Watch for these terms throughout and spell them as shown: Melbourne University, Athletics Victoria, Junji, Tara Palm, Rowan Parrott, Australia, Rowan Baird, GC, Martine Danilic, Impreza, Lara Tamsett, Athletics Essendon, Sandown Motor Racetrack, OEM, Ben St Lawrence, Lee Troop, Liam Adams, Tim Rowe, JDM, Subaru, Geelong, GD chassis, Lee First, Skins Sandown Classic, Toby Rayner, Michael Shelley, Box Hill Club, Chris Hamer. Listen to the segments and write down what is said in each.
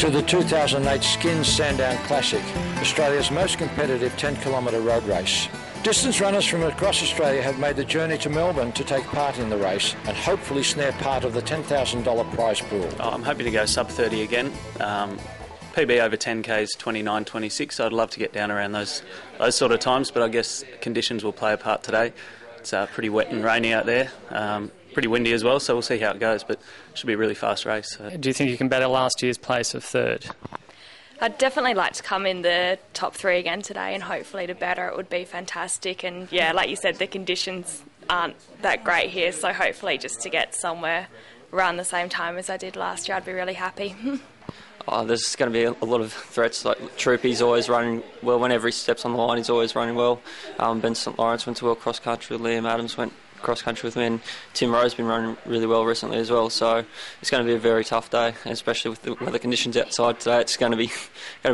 to the 2008 Skins Sandown Classic, Australia's most competitive 10-kilometre road race. Distance runners from across Australia have made the journey to Melbourne to take part in the race and hopefully snare part of the $10,000 prize pool. I'm hoping to go sub 30 again. PB over 10K is 29.26, so I'd love to get down around those sort of times, but I guess conditions will play a part today. It's pretty wet and rainy out there, pretty windy as well, so we'll see how it goes, but it should be a really fast race. So. Do you think you can better last year's place of third? I'd definitely like to come in the top three again today, and hopefully to better it would be fantastic. And yeah, like you said, the conditions aren't that great here, so hopefully just to get somewhere around the same time as I did last year, I'd be really happy. Oh, there's going to be a lot of threats. Like Troop, he's always running well. Whenever he steps on the line, he's always running well. Ben St Lawrence went to World Cross Country. Liam Adams went cross country with me, and Tim Rowe's been running really well recently as well. So it's going to be a very tough day, especially with the weather conditions outside today. It's going to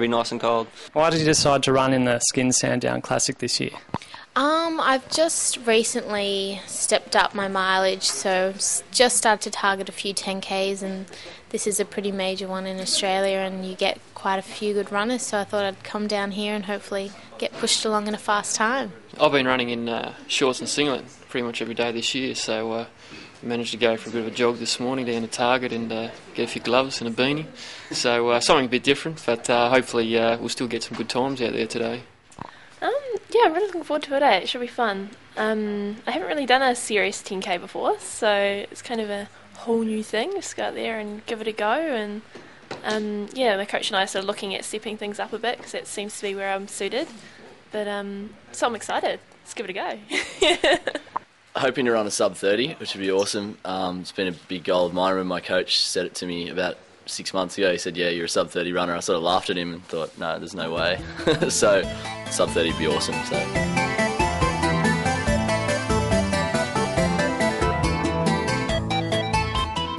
be nice and cold. Why did you decide to run in the Skins Sandown Classic this year? I've just recently stepped up my mileage, so just started to target a few 10Ks, and this is a pretty major one in Australia, and you get quite a few good runners, so I thought I'd come down here and hopefully get pushed along in a fast time. I've been running in shorts and singlet pretty much every day this year, so managed to go for a bit of a jog this morning down to Target and get a few gloves and a beanie. So something a bit different, but hopefully we'll still get some good times out there today. Yeah, I'm really looking forward to it, eh? It should be fun. I haven't really done a serious 10K before, so it's kind of a whole new thing. Just go out there and give it a go. And yeah, my coach and I are sort of looking at stepping things up a bit, because that seems to be where I'm suited. But so I'm excited. Let's give it a go. Hoping to run a sub 30, which would be awesome. It's been a big goal of mine. When my coach said it to me about 6 months ago, he said, "Yeah, you're a sub 30 runner." I sort of laughed at him and thought, "No, there's no way." So sub 30 would be awesome. So.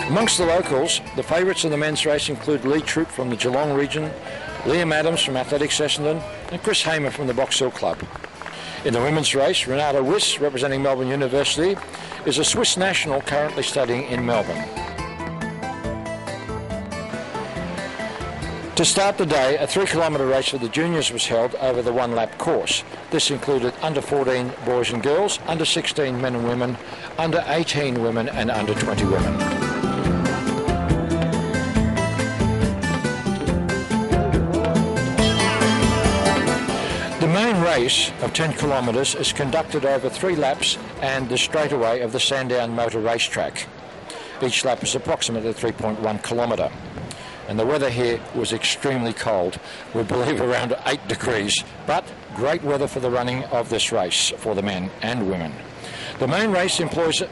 Amongst the locals, the favourites of the men's race include Lee Troop from the Geelong region, Liam Adams from Athletics Essendon, and Chris Hamer from the Box Hill Club. In the women's race, Renata Wiss, representing Melbourne University, is a Swiss national currently studying in Melbourne. To start the day, a 3-kilometre race for the juniors was held over the one-lap course. This included under 14 boys and girls, under 16 men and women, under 18 women and under 20 women. The main race of 10 kilometres is conducted over 3 laps and the straightaway of the Sandown Motor Racetrack. Each lap is approximately 3.1 kilometre. And the weather here was extremely cold, we believe around 8 degrees, but great weather for the running of this race for the men and women. The main race employs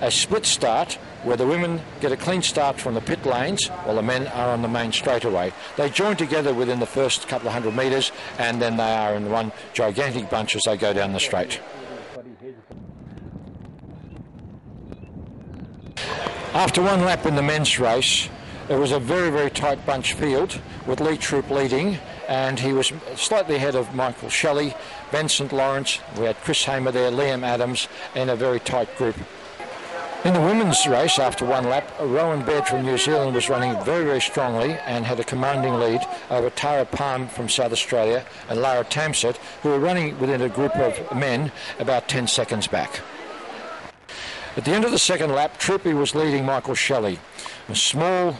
a split start where the women get a clean start from the pit lanes while the men are on the main straightaway. They join together within the first couple of 100 metres and then they are in one gigantic bunch as they go down the straight. After one lap in the men's race, it was a very, very tight bunch field with Lee Troop leading, and he was slightly ahead of Michael Shelley, Ben St Lawrence, we had Chris Hamer there, Liam Adams, and a very tight group. In the women's race, after one lap, Rowan Baird from New Zealand was running very, very strongly and had a commanding lead over Tara Palm from South Australia and Lara Tamsett, who were running within a group of men about 10 seconds back. At the end of the second lap, Troopy was leading Michael Shelley. A small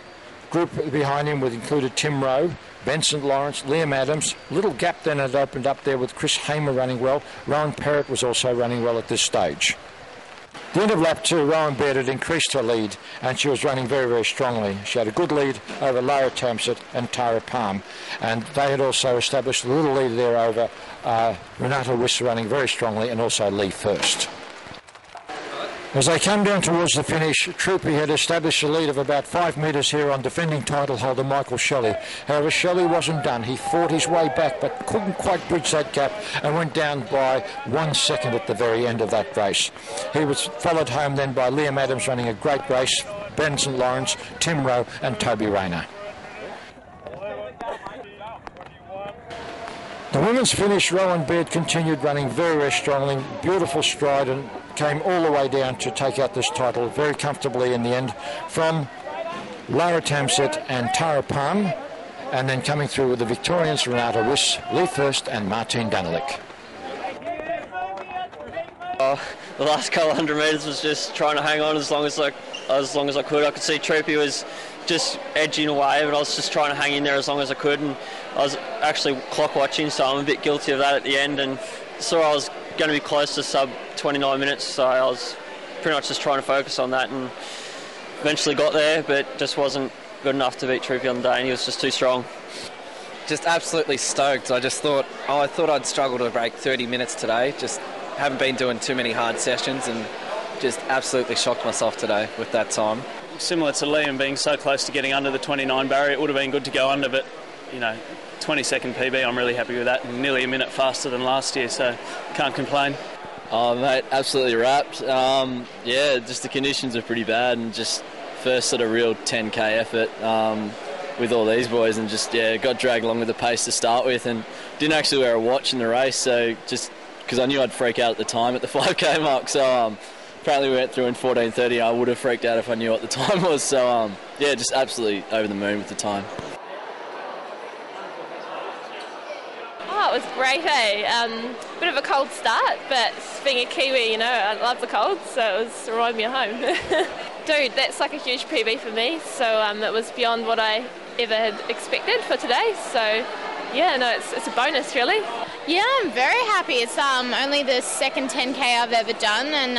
group behind him included Tim Rowe, Ben St Lawrence, Liam Adams. A little gap then had opened up there with Chris Hamer running well. Rowan Parrott was also running well at this stage. At the end of lap 2, Rowan Baird had increased her lead and she was running very, very strongly. She had a good lead over Lara Tamsett and Tara Palm, and they had also established a little lead there over Renata Wiss, running very strongly, and also Lee First. As they come down towards the finish, Troopy had established a lead of about 5 metres here on defending title holder Michael Shelley. However, Shelley wasn't done. He fought his way back but couldn't quite bridge that gap and went down by 1 second at the very end of that race. He was followed home then by Liam Adams running a great race, Ben St Lawrence, Tim Rowe and Toby Rayner. The women's finish, Rowan Baird continued running very, very strongly, beautiful stride, and came all the way down to take out this title very comfortably in the end from Lara Tamsett and Tara Palm, And then coming through with the Victorians, Renata Wiss, Lee First and Martine Danilic. The last couple hundred metres was just trying to hang on as long as I could. I could see Troopy was just edging away, but I was just trying to hang in there as long as I could, and I was actually clock watching, so I'm a bit guilty of that at the end, and saw I was going to be close to sub 29 minutes, so I was pretty much just trying to focus on that, and eventually got there, but just wasn't good enough to beat Troopy on the day, and he was just too strong. Just absolutely stoked. I just thought, I'd struggle to break 30 minutes today. Just haven't been doing too many hard sessions, and just absolutely shocked myself today with that time. Similar to Liam, being so close to getting under the 29 barrier, it would have been good to go under, but you know, 20-second PB, I'm really happy with that, and nearly a minute faster than last year, so can't complain. Oh mate, absolutely wrapped. Yeah, just the conditions are pretty bad, and just first sort of real 10k effort with all these boys, and just yeah, got dragged along with the pace to start with, and didn't actually wear a watch in the race, so just because I knew I'd freak out at the time at the 5k mark, so apparently we went through in 14:30. I would have freaked out if I knew what the time was, so yeah, just absolutely over the moon with the time. Oh, it was great, eh? Bit of a cold start, but being a Kiwi, you know, I love the cold, so it was reminded me of home. Dude, that's like a huge PB for me, so it was beyond what I ever had expected for today, so yeah, no, it's a bonus really. Yeah, I'm very happy. It's only the second 10k I've ever done, and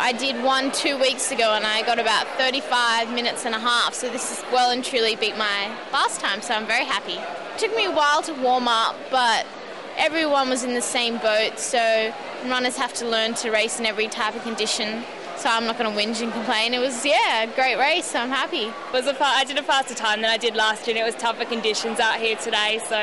I did one 2 weeks ago and I got about 35 minutes and a half, so this is well and truly beat my last time, so I'm very happy. It took me a while to warm up, but everyone was in the same boat, so runners have to learn to race in every type of condition. So I'm not going to whinge and complain. It was, yeah, a great race, so I'm happy. I did a faster time than I did last year, and it was tougher conditions out here today, so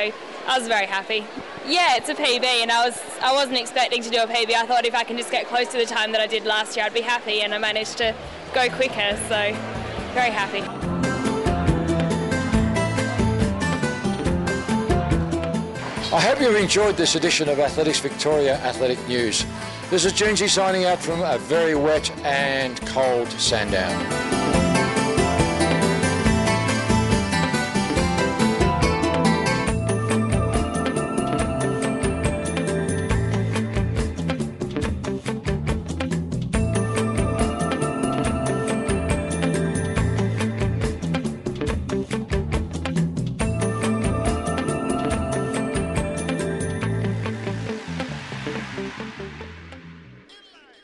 I was very happy. Yeah, it's a PB, and I wasn't expecting to do a PB. I thought if I can just get close to the time that I did last year, I'd be happy, and I managed to go quicker, so very happy. I hope you've enjoyed this edition of Athletics Victoria Athletic News. This is Junji signing out from a very wet and cold Sandown.